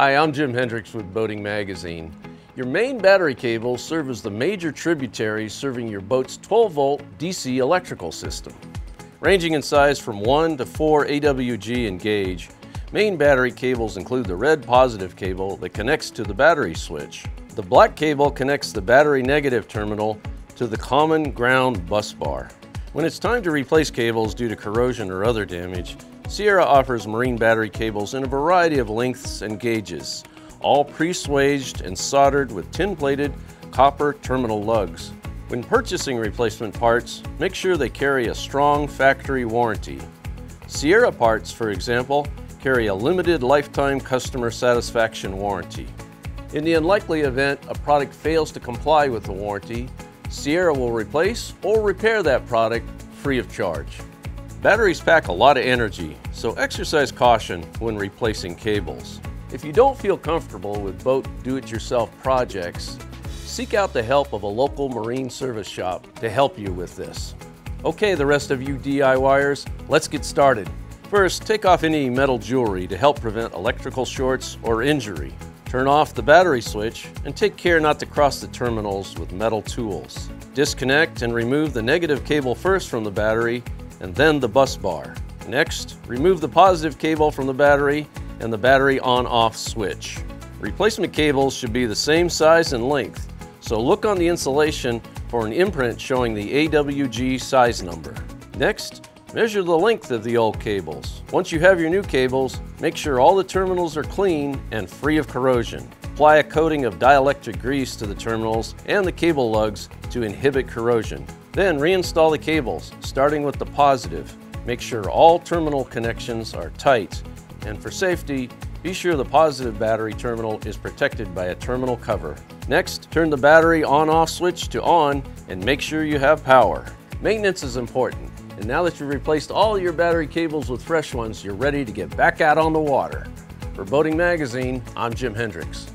Hi, I'm Jim Hendricks with Boating Magazine. Your main battery cables serve as the major tributaries serving your boat's 12-volt DC electrical system. Ranging in size from 1 to 4 AWG in gauge, main battery cables include the red positive cable that connects to the battery switch. The black cable connects the battery negative terminal to the common ground bus bar. When it's time to replace cables due to corrosion or other damage, Sierra offers marine battery cables in a variety of lengths and gauges, all pre-swaged and soldered with tin-plated copper terminal lugs. When purchasing replacement parts, make sure they carry a strong factory warranty. Sierra parts, for example, carry a limited lifetime customer satisfaction warranty. In the unlikely event a product fails to comply with the warranty, Sierra will replace or repair that product free of charge. Batteries pack a lot of energy, so exercise caution when replacing cables. If you don't feel comfortable with boat do-it-yourself projects, seek out the help of a local marine service shop to help you with this. Okay, the rest of you DIYers, let's get started. First, take off any metal jewelry to help prevent electrical shorts or injury. Turn off the battery switch and take care not to cross the terminals with metal tools. Disconnect and remove the negative cable first from the battery and then the bus bar. Next, remove the positive cable from the battery and the battery on-off switch. Replacement cables should be the same size and length, so look on the insulation for an imprint showing the AWG size number. Next, measure the length of the old cables. Once you have your new cables, make sure all the terminals are clean and free of corrosion. Apply a coating of dielectric grease to the terminals and the cable lugs to inhibit corrosion. Then reinstall the cables, starting with the positive. Make sure all terminal connections are tight. And for safety, be sure the positive battery terminal is protected by a terminal cover. Next, turn the battery on-off switch to on and make sure you have power. Maintenance is important, and now that you've replaced all your battery cables with fresh ones, you're ready to get back out on the water. For Boating Magazine, I'm Jim Hendricks.